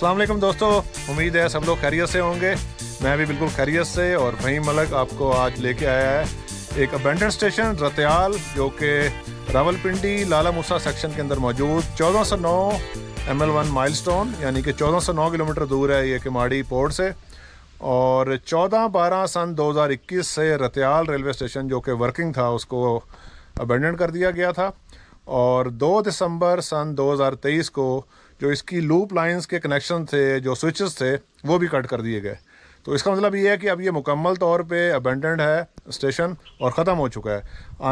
अस्सलाम वालेकुम दोस्तों, उम्मीद है सब लोग खैरियत से होंगे। मैं भी बिल्कुल खैरियत से। और वहीं मलक आपको आज लेके आया है एक अबेंडन स्टेशन रतियाल, जो कि रावलपिंडी लाला मूसा सेक्शन के अंदर मौजूद 1409 ML1 माइलस्टोन, यानी कि 1409 किलोमीटर दूर है ये किमाड़ी पोर्ट से। और 14/12/2021 से रतियाल रेलवे स्टेशन जो कि वर्किंग था उसको अबेंडन कर दिया गया था। और 2 दिसंबर 2023 को जो इसकी लूप लाइंस के कनेक्शन थे, जो स्विचेस थे, वो भी कट कर दिए गए। तो इसका मतलब ये है कि अब ये मुकम्मल तौर पे अबेंडेंड है स्टेशन और ख़त्म हो चुका है,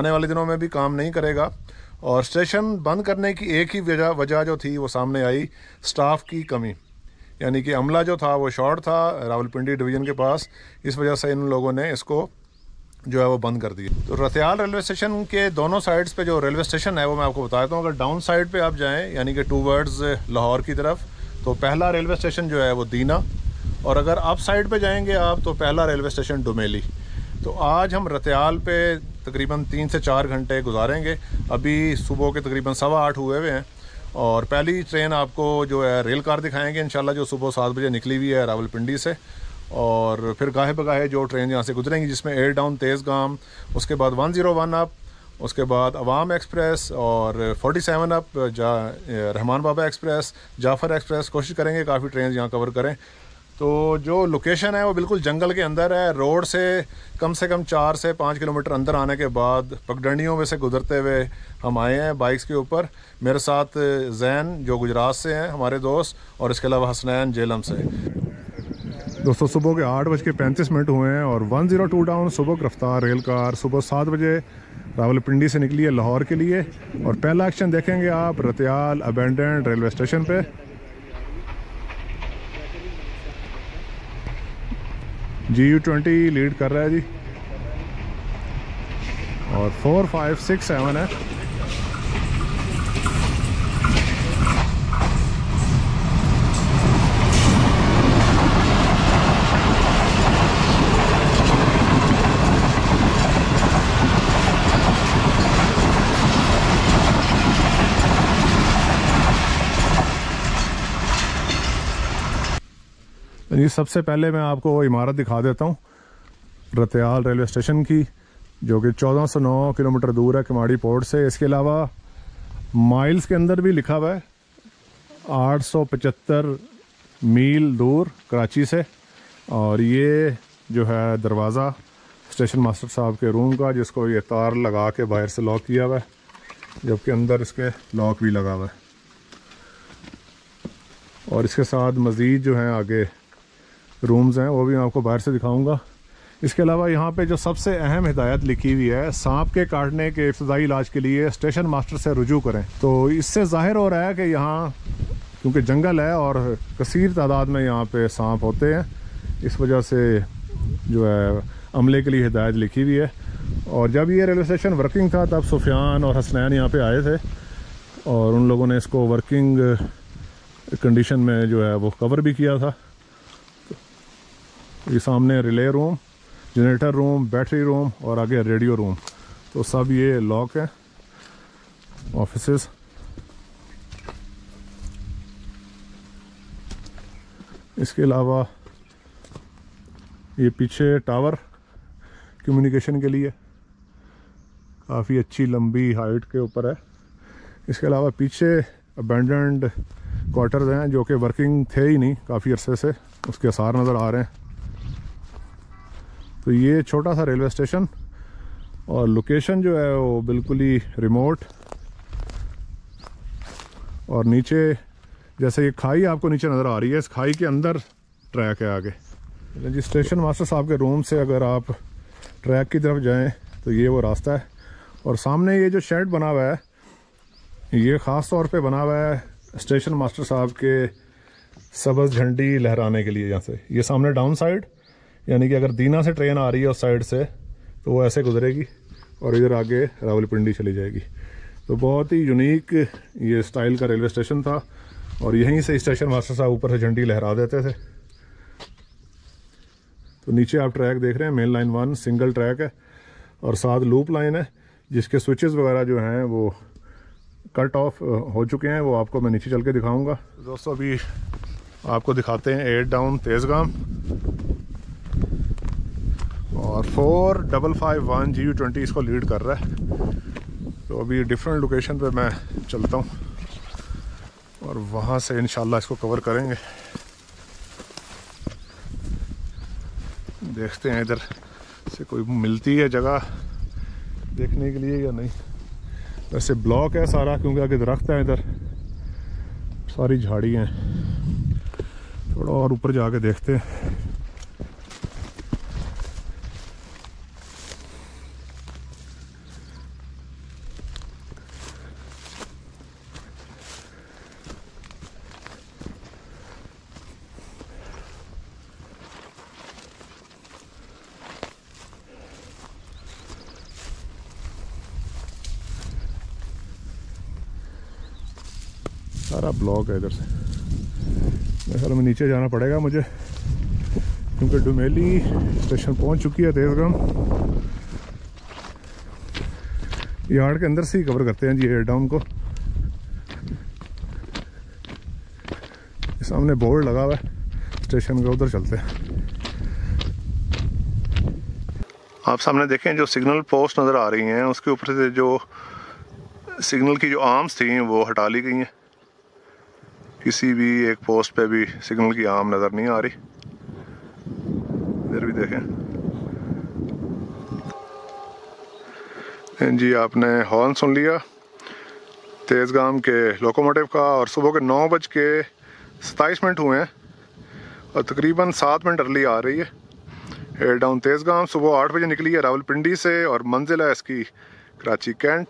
आने वाले दिनों में भी काम नहीं करेगा। और स्टेशन बंद करने की एक ही वजह जो थी वो सामने आई, स्टाफ की कमी, यानी कि अमला जो था वो शॉर्ट था रावलपिंडी डिवीज़न के पास। इस वजह से इन लोगों ने इसको जो है वो बंद कर दिया। तो रतियाल रेलवे स्टेशन के दोनों साइड्स पे जो रेलवे स्टेशन है वो मैं आपको बता देता हूँ। अगर डाउन साइड पे आप जाएं, यानी कि टूवर्ड्स लाहौर की तरफ, तो पहला रेलवे स्टेशन जो है वो दीना, और अगर अप साइड पे जाएंगे आप तो पहला रेलवे स्टेशन डोमेली। तो आज हम रतियाल पे तकरीबन 3 से 4 घंटे गुजारेंगे। अभी सुबह के तकरीबन 8:15 हुए हैं और पहली ट्रेन आपको जो है रेल कार दिखाएँगे इंशाल्लाह, जो सुबह 7 बजे निकली हुई है रावलपिंडी से। और फिर गाहे बगाहे जो ट्रेन यहाँ से गुजरेंगी, जिसमें एयर डाउन तेजगाम, उसके बाद 101 अप, उसके बाद अवाम एक्सप्रेस और 47 up, Rahman Baba express, Jaffar express, कोशिश करेंगे काफ़ी ट्रेन यहाँ कवर करें। तो जो लोकेशन है वो बिल्कुल जंगल के अंदर है। रोड से कम 4 से 5 किलोमीटर अंदर आने के बाद पगडंडियों में से गुजरते हुए हम आए हैं बाइक्स के ऊपर। मेरे साथ जैन जो गुजरात से हैं हमारे दोस्त, और इसके अलावा हसनैन झेलम से। दोस्तों सुबह के 8:35 हुए हैं और 102 डाउन सुबह की रफ्तार रेल कार सुबह 7 बजे रावलपिंडी से निकली है लाहौर के लिए। और पहला एक्शन देखेंगे आप रतियाल अबेंडेंड रेलवे स्टेशन पे। GU20 लीड कर रहा है जी, और 4567 है। जी सबसे पहले मैं आपको वो इमारत दिखा देता हूँ रतियाल रेलवे स्टेशन की, जो कि 1409 किलोमीटर दूर है किमाड़ी पोर्ट से। इसके अलावा माइल्स के अंदर भी लिखा हुआ है 875 मील दूर कराची से। और ये जो है दरवाज़ा स्टेशन मास्टर साहब के रूम का, जिसको ये तार लगा के बाहर से लॉक किया हुआ है, जबकि अंदर इसके लॉक भी लगा हुआ है। और इसके साथ मज़ीद जो हैं आगे रूम्स हैं वो भी मैं आपको बाहर से दिखाऊंगा। इसके अलावा यहाँ पे जो सबसे अहम हिदायत लिखी हुई है, सांप के काटने के इब्तदाई इलाज के लिए स्टेशन मास्टर से रुजू करें। तो इससे ज़ाहिर हो रहा है कि यहाँ क्योंकि जंगल है और कसीर तादाद में यहाँ पे सांप होते हैं, इस वजह से जो है अमले के लिए हिदायत लिखी हुई है। और जब ये रेलवे स्टेशन वर्किंग था तब सुफियान और हसनैन यहाँ पर आए थे और उन लोगों ने इसको वर्किंग कंडीशन में जो है वो कवर भी किया था। ये सामने relay room, generator room, battery room और आगे रेडियो रूम, तो सब ये लॉक है ऑफिसेस। इसके अलावा ये पीछे टावर कम्युनिकेशन के लिए काफ़ी अच्छी लंबी हाइट के ऊपर है। इसके अलावा पीछे अबेंडेंड क्वार्टर्स हैं जो कि वर्किंग थे ही नहीं काफ़ी अरसे से, उसके आसार नज़र आ रहे हैं। तो ये छोटा सा रेलवे स्टेशन और लोकेशन जो है वो बिल्कुल ही रिमोट। और नीचे जैसे ये खाई आपको नीचे नज़र आ रही है, इस खाई के अंदर ट्रैक है आगे जी। स्टेशन मास्टर साहब के रूम से अगर आप ट्रैक की तरफ जाएं तो ये वो रास्ता है। और सामने ये जो शेड बना हुआ है ये ख़ास तौर पे बना हुआ है स्टेशन मास्टर साहब के सब्ज़ झंडी लहराने के लिए। यहाँ से ये सामने डाउन साइड, यानी कि अगर दीना से ट्रेन आ रही है उस साइड से तो वो ऐसे गुजरेगी और इधर आगे रावलपिंडी चली जाएगी। तो बहुत ही यूनिक ये स्टाइल का रेलवे स्टेशन था और यहीं से स्टेशन मास्टर साहब ऊपर से झंडी लहरा देते थे। तो नीचे आप ट्रैक देख रहे हैं, मेन लाइन 1 सिंगल ट्रैक है और साथ लूप लाइन है जिसके स्विचेस वगैरह जो हैं वो कट ऑफ हो चुके हैं, वो आपको मैं नीचे चल के दिखाऊँगा। दोस्तों अभी आपको दिखाते हैं 8 डाउन तेजगाम और 4551 GU20 इसको लीड कर रहा है। तो अभी डिफरेंट लोकेशन पे मैं चलता हूँ और वहाँ से इंशाल्लाह इसको कवर करेंगे। देखते हैं इधर से कोई मिलती है जगह देखने के लिए या नहीं। वैसे ब्लॉक है सारा क्योंकि आगे दरख्त है, इधर सारी झाड़ी हैं। थोड़ा और ऊपर जाके देखते हैं। सारा ब्लॉक है इधर से। मेरे ख्याल में नीचे जाना पड़ेगा मुझे क्योंकि डोमेली स्टेशन पहुंच चुकी है तेजगाम। यार्ड के अंदर से ही कवर करते हैं जी एयर डाउन को। सामने बोर्ड लगा हुआ है स्टेशन का, उधर चलते हैं। आप सामने देखें जो सिग्नल पोस्ट नज़र आ रही हैं उसके ऊपर से जो सिग्नल की जो आर्म्स थी वो हटा ली गई हैं। किसी भी एक पोस्ट पे भी सिग्नल की आम नज़र नहीं आ रही। इधर भी देखें जी, आपने हॉर्न सुन लिया तेजगाम के लोकोमोटिव का। और सुबह के 9:27 हुए हैं और तकरीबन 7 मिनट अर्ली आ रही है। एयर डाउन तेजगाम सुबह 8 बजे निकली है रावलपिंडी से और मंजिल है इसकी कराची कैंट।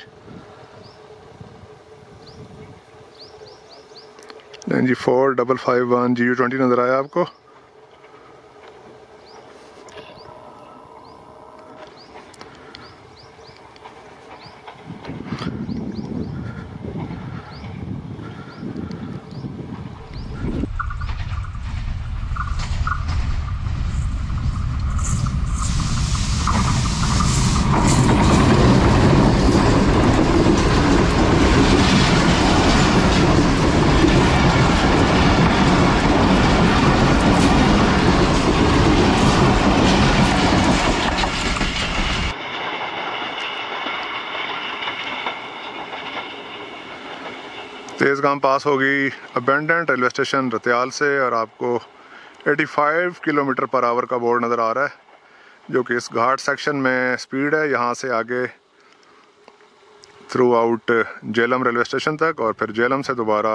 जी 4551 GU20 नज़र आया आपको। तेजगाम पास होगी अबेंडेंट रेलवे स्टेशन रतियाल से और आपको 85 किलोमीटर पर आवर का बोर्ड नज़र आ रहा है जो कि इस घाट सेक्शन में स्पीड है। यहाँ से आगे throughout Jhelum railway station तक और फिर झेलम से दोबारा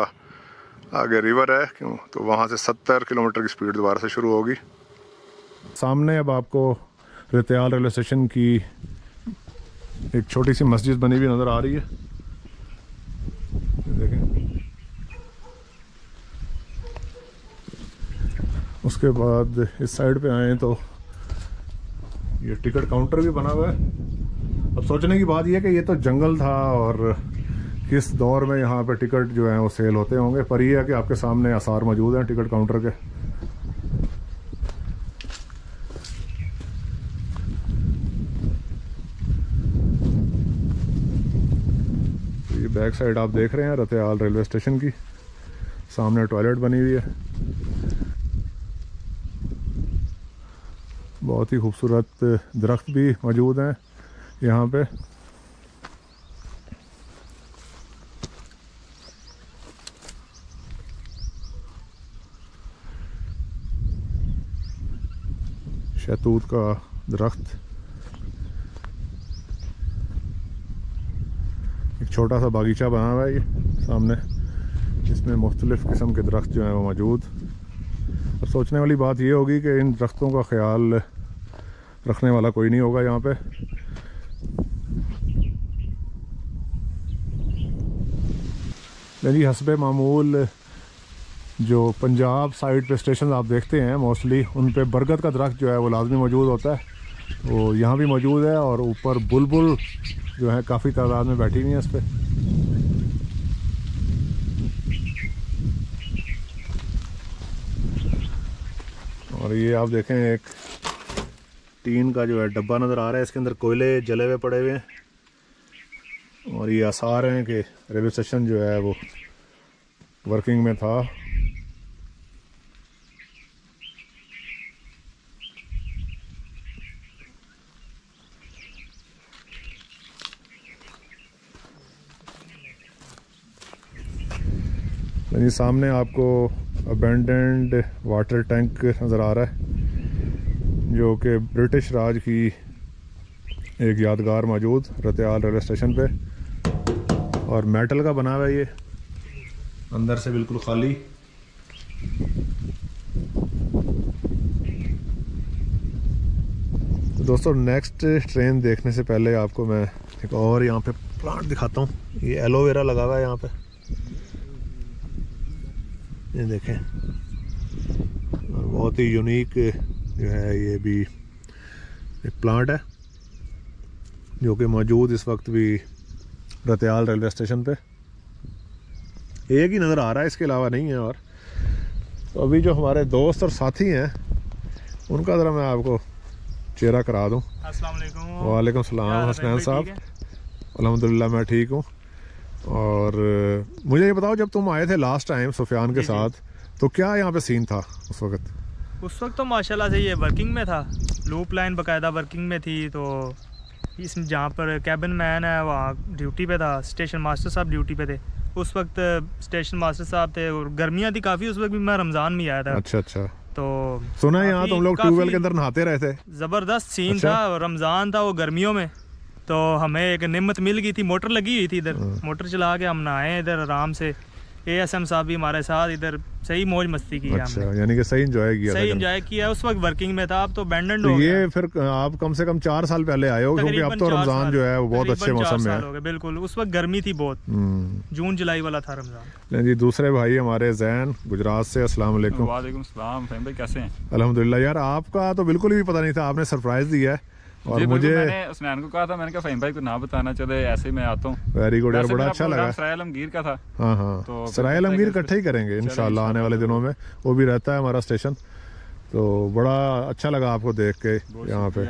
आगे रिवर है क्यों, तो वहाँ से 70 किलोमीटर की स्पीड दोबारा से शुरू होगी। सामने अब आपको रतियाल रेलवे स्टेशन की एक छोटी सी मस्जिद बनी हुई नज़र आ रही है। उसके बाद इस साइड पे आए तो ये टिकट काउंटर भी बना हुआ है। अब सोचने की बात ये है कि ये तो जंगल था और किस दौर में यहाँ पे टिकट जो है वो सेल होते होंगे, पर ये है कि आपके सामने आसार मौजूद हैं टिकट काउंटर के। तो ये बैक साइड आप देख रहे हैं रतियाल रेलवे स्टेशन की। सामने टॉयलेट बनी हुई है, बहुत ही खूबसूरत दरख्त भी मौजूद हैं यहाँ पे। शैतूत का दरख्त, एक छोटा सा बागीचा बना हुआ है ये सामने जिसमें मुख्तलिफ़ किस्म के दरख्त जो हैं वो मौजूद। अब सोचने वाली बात ये होगी कि इन दरख्तों का ख्याल रखने वाला कोई नहीं होगा यहाँ पे। जी हस्बे मामूल जो पंजाब साइड पे स्टेशन आप देखते हैं मोस्टली उन पे बरगद का दरख्त जो है वो लाजमी मौजूद होता है, वो यहाँ भी मौजूद है। और ऊपर बुलबुल जो है काफ़ी तादाद में बैठी हुई है इस पे। और ये आप देखें एक टीन का जो है डब्बा नज़र आ रहा है, इसके अंदर कोयले जले हुए पड़े हुए हैं। और ये आसार हैं कि रेलवे स्टेशन जो है वो वर्किंग में था। जी सामने आपको अबेंडेंड वाटर टैंक नज़र आ रहा है जो कि ब्रिटिश राज की एक यादगार मौजूद रतियाल रेलवे स्टेशन पे, और मेटल का बना हुआ है ये, अंदर से बिल्कुल खाली। तो दोस्तों नेक्स्ट ट्रेन देखने से पहले आपको मैं एक और यहाँ पे प्लांट दिखाता हूँ। ये एलोवेरा लगा हुआ है यहाँ पे, ये देखें, और बहुत ही यूनिक जो है ये भी एक प्लांट है जो कि मौजूद इस वक्त भी रतियाल रेलवे स्टेशन पे, एक ही नज़र आ रहा है, इसके अलावा नहीं है। और तो अभी जो हमारे दोस्त और साथी हैं उनका ज़रा मैं आपको चेहरा करा दूँ। अस्सलाम वालेकुम। वालेकुम सलाम। हसनैन साहब अल्हम्दुलिल्लाह मैं ठीक हूँ। और मुझे ये बताओ, जब तुम आए थे लास्ट टाइम सुफियान के साथ तो क्या यहाँ पे सीन था उस वक्त? उस वक्त तो माशाल्लाह से ये वर्किंग में था, लूप लाइन बाकायदा वर्किंग में थी। तो इस जहाँ पर कैबिन मैन है वहाँ ड्यूटी पे था, स्टेशन मास्टर साहब ड्यूटी पे थे उस वक्त, स्टेशन मास्टर साहब थे, और गर्मियाँ थी काफ़ी उस वक्त भी, मैं रमज़ान में आया था। अच्छा अच्छा। तो सुना यहाँ तुम लोग ट्यूबवेल के अंदर नहाते रहे थे? ज़बरदस्त सीन था, रमज़ान था वो गर्मियों में, तो हमें एक निम्मत मिल गई थी, मोटर लगी हुई थी इधर, मोटर चला के हम नहाए इधर आराम से। ASM साहब भी हमारे साथ इधर, सही मौज मस्ती की। अच्छा, यानी कि सही एंजॉय किया, सही एंजॉय किया। उस वक्त वर्किंग में था, अब तो अबैंडन हो गया। ये फिर आप कम से कम 4 साल पहले आए हो, क्योंकि अब तो रमजान जो है वो बहुत अच्छे मौसम में है। बिल्कुल, उस वक्त गर्मी थी बहुत, जून जुलाई वाला था रमजान। जी दूसरे भाई हमारे जैन गुजरात से, अस्सलाम वालेकुम। वालेकुम सलाम। फैम भाई कैसे हैं? अल्हम्दुलिल्लाह। यार आपका तो बिल्कुल भी पता नहीं था, आपने सरप्राइज दिया है। और मुझे हसनैन को कहा था, मैंने कहा फहीम भाई को ना बताना, चले ऐसे मैं आता हूँ। वेरी गुड यार, बड़ा अच्छा लगा। सराय आलमगीर का था। हाँ हाँ, तो सराय आलमगीर इकट्ठे ही करेंगे इंशाल्लाह आने वाले दिनों में, वो भी रहता है हमारा स्टेशन। तो बड़ा अच्छा लगा आपको देख के यहाँ पे।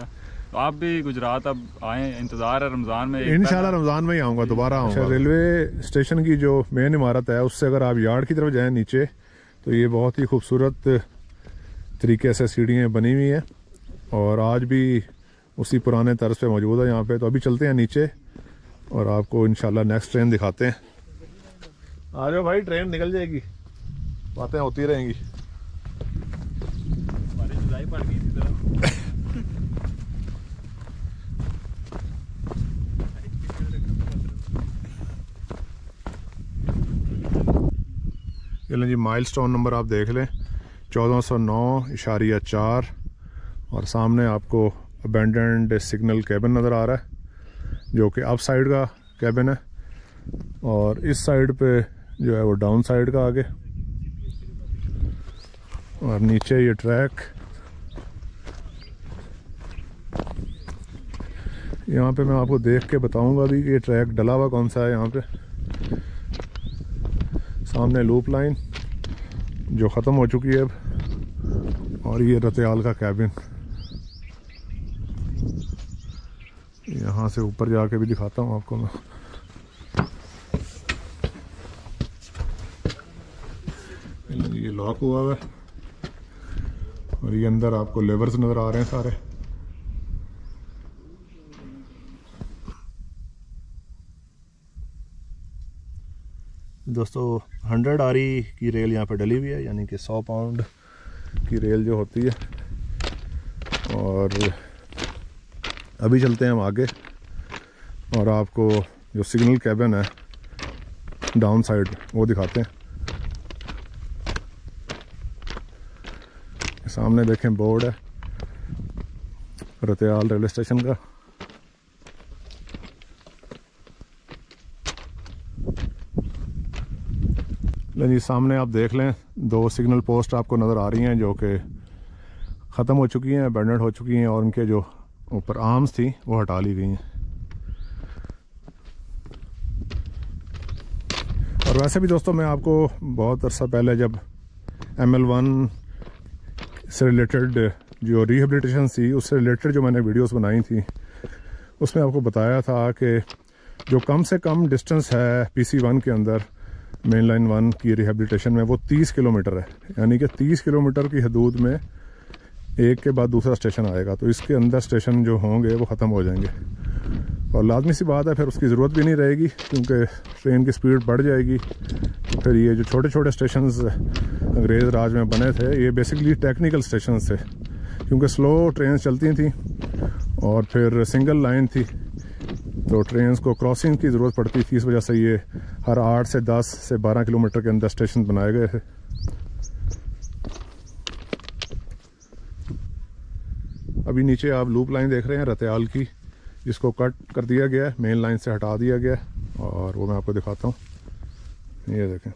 आप भी गुजरात अब आए, इंतजार है रमजान में। इंशाल्लाह रमजान में ही आऊँगा, दोबारा आऊँगा। रेलवे स्टेशन की जो मेन इमारत है उससे अगर आप यार्ड की तरफ जाए नीचे, तो ये बहुत ही खूबसूरत तरीके से सीढ़ियाँ बनी हुई हैं, और आज भी उसी पुराने तर्ज पे मौजूद है यहाँ पे। तो अभी चलते हैं नीचे और आपको इंशाल्लाह नेक्स्ट ट्रेन दिखाते हैं। आ जाओ भाई, ट्रेन निकल जाएगी, बातें होती रहेंगी। चलें जी, माइलस्टोन नंबर आप देख लें 1409.4, और सामने आपको अबेंडेंड सिग्नल कैबिन नज़र आ रहा है जो कि अप साइड का कैबिन है, और इस साइड पे जो है वो डाउन साइड का आगे, और नीचे ये ट्रैक। यहाँ पे मैं आपको देख के बताऊंगा भी कि ये ट्रैक डला हुआ कौन सा है। यहाँ पे सामने लूप लाइन जो ख़त्म हो चुकी है अब, और ये रतियाल का कैबिन यहाँ से ऊपर जाके भी दिखाता हूँ आपको मैं। ये लॉक हुआ है, और ये अंदर आपको लेवर्स नज़र आ रहे हैं सारे। दोस्तों 100 आरी की रेल यहाँ पे डली हुई है, यानी कि 100 पाउंड की रेल जो होती है। और अभी चलते हैं हम आगे, और आपको जो सिग्नल कैबिन है डाउन साइड वो दिखाते हैं। सामने देखें बोर्ड है रतियाल रेलवे स्टेशन का, लेकिन सामने आप देख लें 2 सिग्नल पोस्ट आपको नज़र आ रही हैं जो कि ख़त्म हो चुकी हैं, अबैंडन हो चुकी हैं, और उनके जो ऊपर आर्म्स थी वो हटा ली गई हैं। और वैसे भी दोस्तों मैं आपको बहुत अरसा पहले जब ML1 से रिलेटेड जो रिहेबिलिटेशन थी उससे रिलेटेड जो मैंने वीडियोस बनाई थी उसमें आपको बताया था कि जो कम से कम डिस्टेंस है PC1 के अंदर मेन लाइन 1 की रिहेबिलिटेशन में वो 30 किलोमीटर है, यानी कि 30 किलोमीटर की हदूद में एक के बाद दूसरा स्टेशन आएगा, तो इसके अंदर स्टेशन जो होंगे वो ख़त्म हो जाएंगे। और लाजमी सी बात है फिर उसकी ज़रूरत भी नहीं रहेगी क्योंकि ट्रेन की स्पीड बढ़ जाएगी। फिर ये जो छोटे छोटे स्टेशंस अंग्रेज़ राज में बने थे ये बेसिकली टेक्निकल स्टेशन थे क्योंकि स्लो ट्रेन चलती थी और फिर सिंगल लाइन थी तो ट्रेन्स को क्रॉसिंग की ज़रूरत पड़ती थी। इस वजह से ये हर 8 से 10 से 12 किलोमीटर के अंदर स्टेशन बनाए गए थे। अभी नीचे आप लूप लाइन देख रहे हैं रतियाल की, जिसको कट कर दिया गया है, मेन लाइन से हटा दिया गया है और वो मैं आपको दिखाता हूँ। ये देखें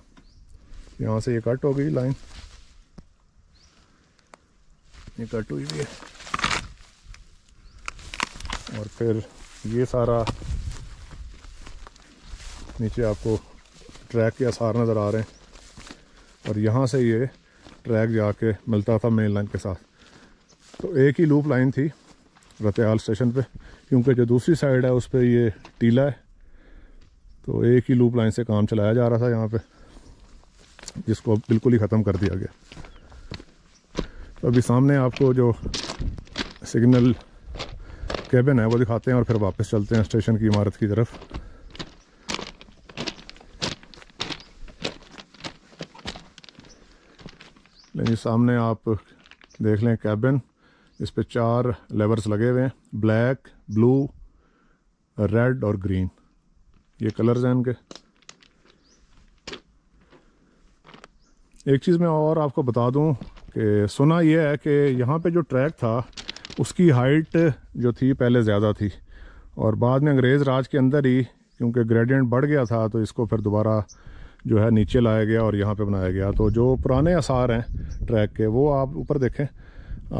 यहाँ से ये कट हो गई लाइन, ये कट हुई भी है और फिर ये सारा नीचे आपको ट्रैक के आसार नज़र आ रहे हैं और यहाँ से ये ट्रैक जाके मिलता था मेन लाइन के साथ। तो एक ही लूप लाइन थी रतियाल स्टेशन पे, क्योंकि जो दूसरी साइड है उस पर ये टीला है तो एक ही लूप लाइन से काम चलाया जा रहा था यहाँ पे, जिसको अब बिल्कुल ही ख़त्म कर दिया गया। तो अभी सामने आपको जो सिग्नल केबिन है वो दिखाते हैं और फिर वापस चलते हैं स्टेशन की इमारत की तरफ। लेकिन सामने आप देख लें केबिन, इस पे 4 लेवर्स लगे हुए हैं, ब्लैक, ब्लू, रेड और ग्रीन, ये कलर्स हैं इनके। एक चीज़ मैं और आपको बता दूं कि सुना ये है कि यहाँ पे जो ट्रैक था उसकी हाइट जो थी पहले ज़्यादा थी और बाद में अंग्रेज़ राज के अंदर ही क्योंकि ग्रेडियंट बढ़ गया था तो इसको फिर दोबारा जो है नीचे लाया गया और यहाँ पे बनाया गया। तो जो पुराने आसार हैं ट्रैक के वो आप ऊपर देखें,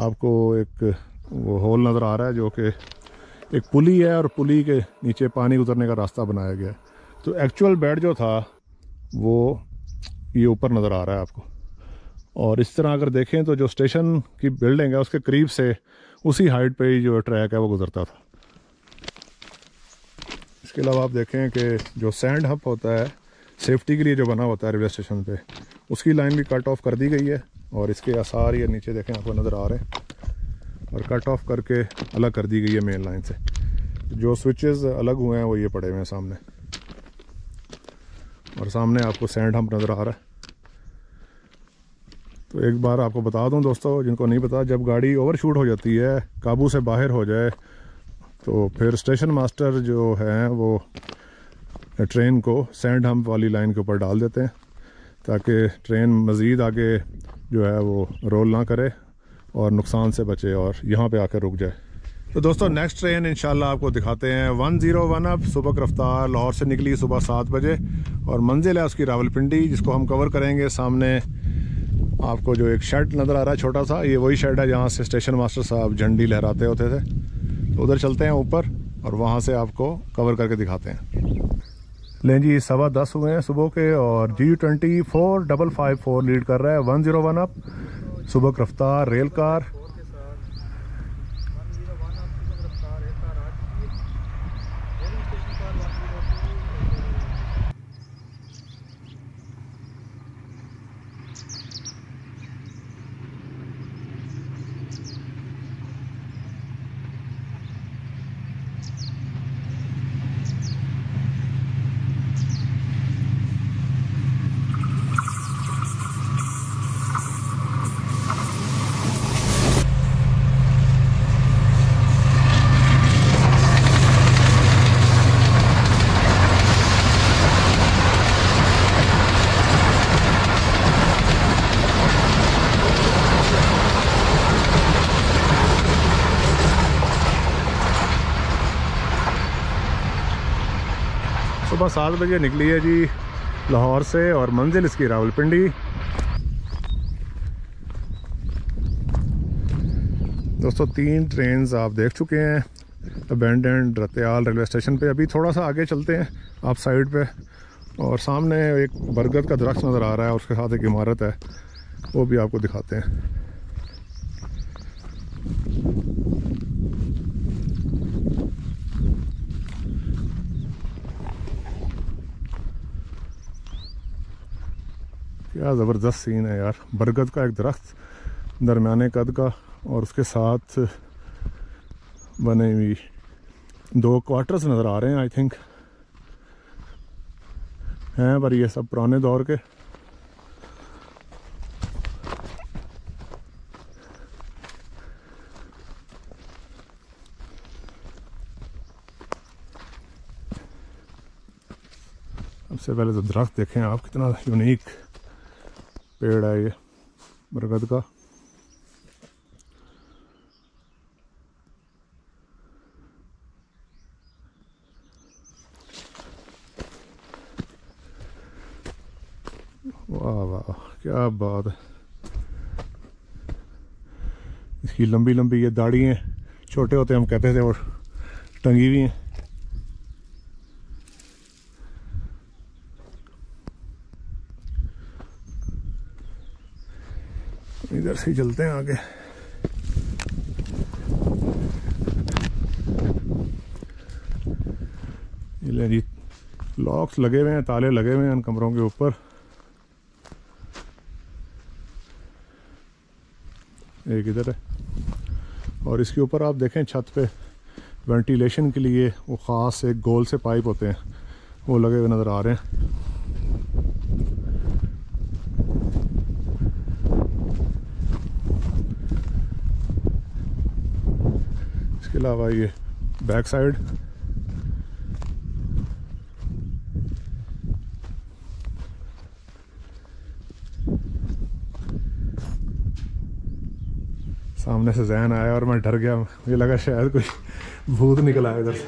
आपको एक वो होल नज़र आ रहा है जो कि एक पुली है और पुली के नीचे पानी उतरने का रास्ता बनाया गया। तो एक्चुअल बेड जो था वो ये ऊपर नज़र आ रहा है आपको। और इस तरह अगर देखें तो जो स्टेशन की बिल्डिंग है उसके करीब से उसी हाइट पे ही जो ट्रैक है वो गुजरता था। इसके अलावा आप देखें कि जो सैंड हब होता है सेफ्टी के लिए जो बना होता है रेलवे स्टेशन पे, उसकी लाइन भी कट ऑफ कर दी गई है और इसके आसार ये नीचे देखें आपको नज़र आ रहे हैं और कट ऑफ करके अलग कर दी गई है मेन लाइन से। जो स्विचेस अलग हुए हैं वो ये पड़े हुए हैं सामने और सामने आपको सैंड हब नज़र आ रहा है। तो एक बार आपको बता दूं दोस्तों जिनको नहीं पता, जब गाड़ी ओवरशूट हो जाती है, काबू से बाहर हो जाए, तो फिर स्टेशन मास्टर जो हैं वो ट्रेन को सैंड हम्प वाली लाइन के ऊपर डाल देते हैं ताकि ट्रेन मज़ीद आगे जो है वो रोल ना करे और नुकसान से बचे और यहाँ पे आकर रुक जाए। तो दोस्तों नेक्स्ट ट्रेन इंशाल्लाह आपको दिखाते हैं 101। अब सुबह की रफ्तार लाहौर से निकली सुबह 7 बजे और मंजिल है उसकी रावलपिंडी, जिसको हम कवर करेंगे। सामने आपको जो एक शेड नज़र आ रहा है छोटा सा, ये वही शेड है जहाँ से स्टेशन मास्टर साहब झंडी लहराते होते थे। तो उधर चलते हैं ऊपर और वहाँ से आपको कवर करके दिखाते हैं। लें जी 10:15 हुए हैं सुबह के और G 24 554 लीड कर रहा है 101 अप। सुबह की रफ्तार रेल कार सुबह 7 बजे निकली है जी लाहौर से और मंजिल इसकी रावलपिंडी। दोस्तों 3 ट्रेन्स आप देख चुके हैं अबेंडेंड रतियाल रेलवे स्टेशन पे। अभी थोड़ा सा आगे चलते हैं आप साइड पे और सामने एक बरगद का दरख्त नज़र आ रहा है और उसके साथ एक इमारत है, वो भी आपको दिखाते हैं। क्या ज़बरदस्त सीन है यार, बरगद का एक दरख्त दरमियाने कद का और उसके साथ बनी हुई दो क्वार्टर्स नज़र आ रहे हैं आई थिंक हैं, पर ये सब पुराने दौर के। सबसे पहले तो दरख्त देखें आप, कितना यूनिक पेड़ है ये बरगद का। वाह वाह क्या बात है। इसकी लंबी लंबी ये दाढ़ी हैं, छोटे होते हम कहते थे, और टंगी भी हैं। इधर से चलते हैं आगे। ले जी, लॉक्स लगे हुए हैं, ताले लगे हुए हैं इन कमरों के ऊपर। एक इधर है, और इसके ऊपर आप देखें छत पे वेंटिलेशन के लिए वो ख़ास एक गोल से पाइप होते हैं, वो लगे हुए नज़र आ रहे हैं। इसके अलावा ये बैक साइड सामने से जैन आया और मैं डर गया, मुझे लगा शायद कुछ भूत निकल आया इधर से।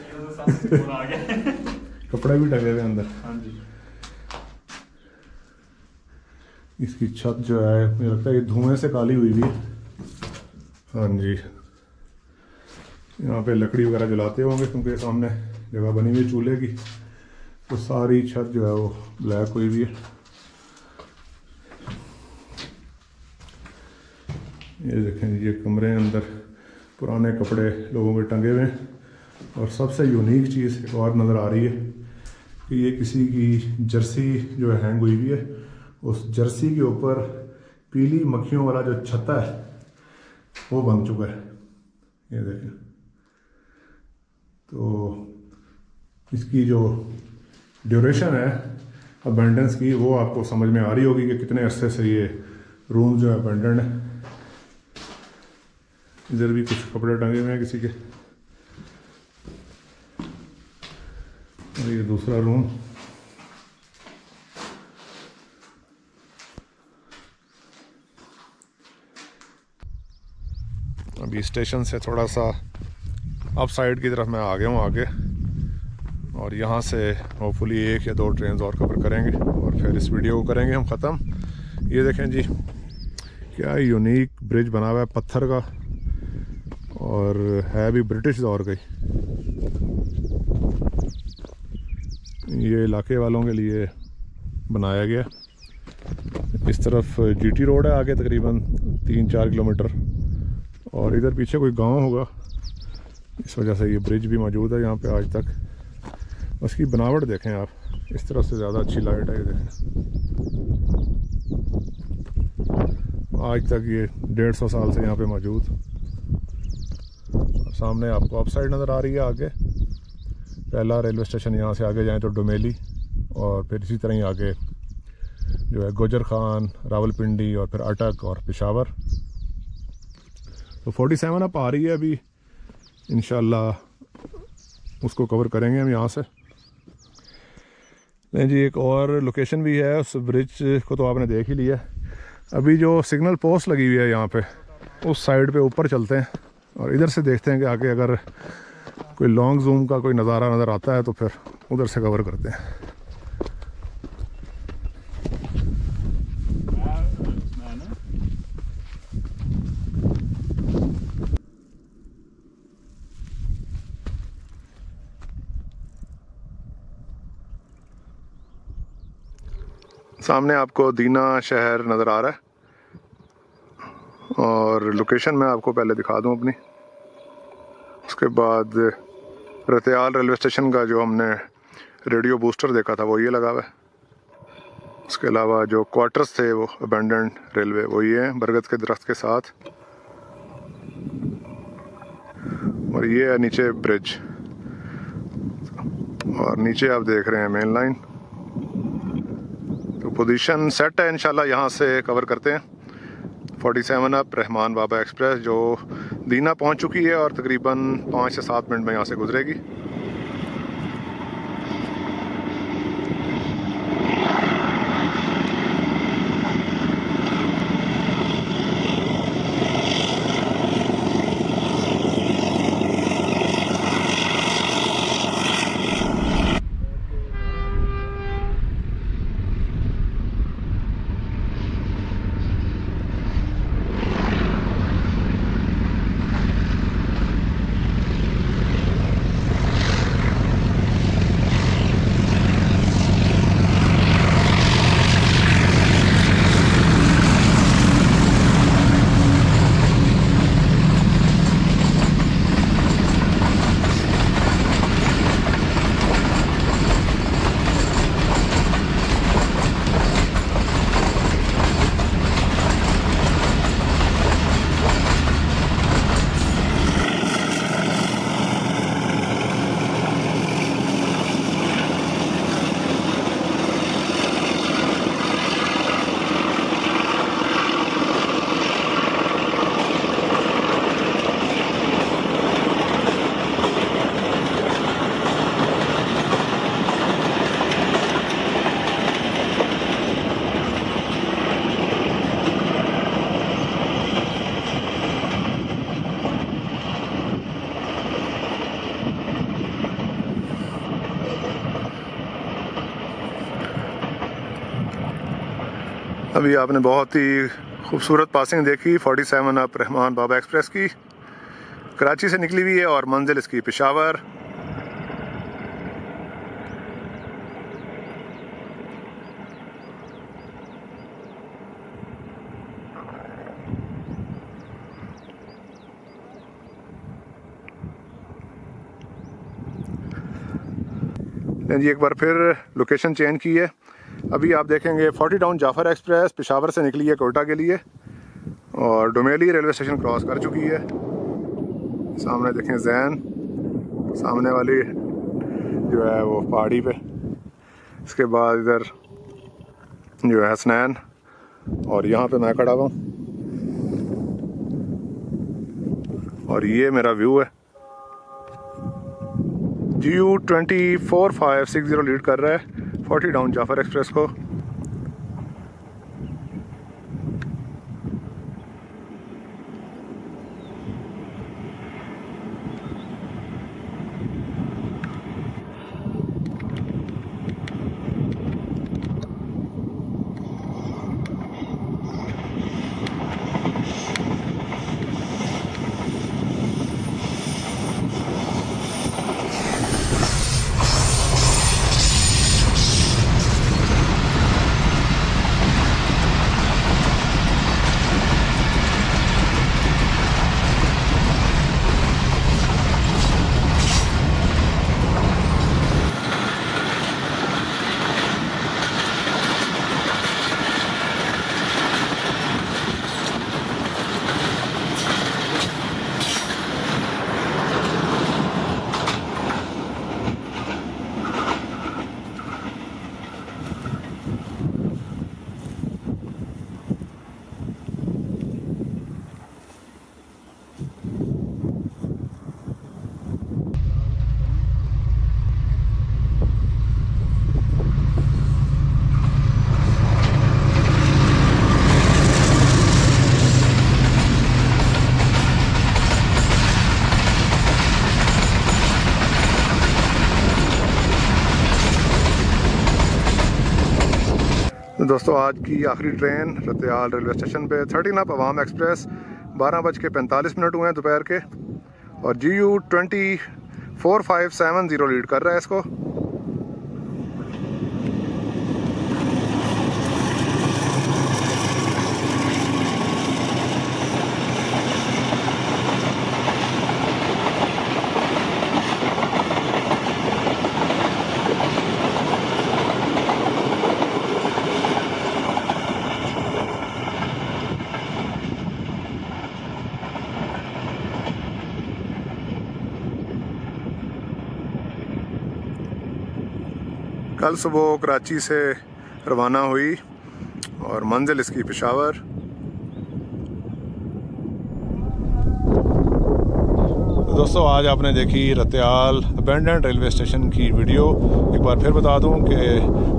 कपड़े भी टंगे हुए अंदर। हाँ जी, इसकी छत जो है मुझे लगता है ये धुएं से काली हुई भी है। हाँ जी, यहाँ पे लकड़ी वगैरह जलाते होंगे क्योंकि सामने जगह बनी हुई चूल्हे की, तो सारी छत जो है वो ब्लैक हुई भी है। ये देखें ये कमरे अंदर पुराने कपड़े लोगों के टंगे हुए हैं। और सबसे यूनिक चीज़ एक और नज़र आ रही है कि ये किसी की जर्सी जो है हैंग हुई हुई है, उस जर्सी के ऊपर पीली मक्खियों वाला जो छत्ता है वो बन चुका है। ये देखें, तो इसकी जो ड्यूरेशन है अबेंडेंस की वो आपको समझ में आ रही होगी कि कितने अरसे से ये रूम जो है अबेंडेंट है। इधर भी कुछ कपड़े टंगे हुए हैं किसी के। और ये दूसरा रूम, अभी स्टेशन से थोड़ा सा अप साइड की तरफ मैं आ गया हूँ आगे, और यहाँ से होपफुली एक या दो ट्रेन और कवर करेंगे और फिर इस वीडियो को करेंगे हम ख़त्म। ये देखें जी क्या यूनिक ब्रिज बना हुआ है पत्थर का, और है भी ब्रिटिश दौर का। ये इलाके वालों के लिए बनाया गया। इस तरफ जीटी रोड है आगे तकरीबन 3-4 किलोमीटर, और इधर पीछे कोई गांव होगा, इस वजह से ये ब्रिज भी मौजूद है यहाँ पे आज तक। उसकी बनावट देखें आप, इस तरफ से ज़्यादा अच्छी लाइट है। ये देखें आज तक ये 150 साल से यहाँ पे मौजूद। सामने आपको अप साइड नज़र आ रही है आगे। पहला रेलवे स्टेशन, यहाँ से आगे जाएँ तो डोमेली, और फिर इसी तरह ही आगे जो है गोजर खान, रावलपिंडी, और फिर अटक और पेशावर। तो 47 अप आ रही है अभी, इंशाल्लाह उसको कवर करेंगे हम यहाँ से। नहीं जी, एक और लोकेशन भी है, उस ब्रिज को तो आपने देख ही लिया। अभी जो सिग्नल पोस्ट लगी हुई है यहाँ पर, उस साइड पर ऊपर चलते हैं और इधर से देखते हैं कि आगे अगर कोई लॉन्ग जूम का कोई नज़ारा नज़र आता है तो फिर उधर से कवर करते हैं। सामने आपको दीना शहर नज़र आ रहा है, और लोकेशन मैं आपको पहले दिखा दूं अपनी। उसके बाद रतियाल रेलवे स्टेशन का जो हमने रेडियो बूस्टर देखा था वो ये लगा हुआ है। उसके अलावा जो क्वार्टर्स थे वो अबेंडेंट रेलवे वो ये हैं बरगद के दरख्त के साथ। और ये है नीचे ब्रिज। और नीचे आप देख रहे हैं मेन लाइन। तो पोजीशन सेट है, इंशाल्लाह यहाँ से कवर करते हैं। 47 अप रहमान बाबा एक्सप्रेस जो दीना पहुँच चुकी है और तकरीबन 5 से 7 मिनट में यहाँ से गुजरेगी। अभी आपने बहुत ही खूबसूरत पासिंग देखी 47 अप रहमान बाबा एक्सप्रेस की। कराची से निकली हुई है और मंजिल इसकी पेशावर। जी एक बार फिर लोकेशन चेंज की है। अभी आप देखेंगे 40 डाउन जाफर एक्सप्रेस पेशावर से निकली है कोटा के लिए और डोमेली रेलवे स्टेशन क्रॉस कर चुकी है। सामने देखें जैन, सामने वाली जो है वो पहाड़ी पे, इसके बाद इधर जो है हसनैन और यहाँ पे मैं खड़ा हुआ हूँ और ये मेरा व्यू है। GU 24560 लीड कर रहा है 40 डाउन जाफर एक्सप्रेस को। दोस्तों आज की आखिरी ट्रेन रतियाल रेलवे स्टेशन पे 13 अप अवाम एक्सप्रेस 12:45 हुए हैं दोपहर के और GU 24570 लीड कर रहा है इसको। कल सुबह कराची से रवाना हुई और मंजिल इसकी पेशावर। तो दोस्तों आज आपने देखी रतियाल अबेंडेंट रेलवे स्टेशन की वीडियो। एक बार फिर बता दूं कि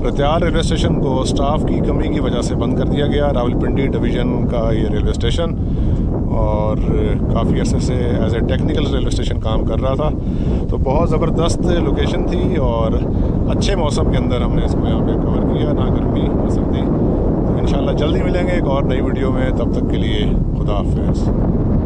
रतियाल रेलवे स्टेशन को स्टाफ की कमी की वजह से बंद कर दिया गया। रावलपिंडी डिवीज़न का ये रेलवे स्टेशन और काफ़ी अरसे से as a technical railway station काम कर रहा था, तो बहुत ज़बरदस्त लोकेशन थी और अच्छे मौसम के अंदर हमने इसको यहाँ पे कवर किया, ना गर्मी ना सर्दी। तो इंशाल्लाह जल्दी मिलेंगे एक और नई वीडियो में, तब तक के लिए खुदा हाफ़िज़।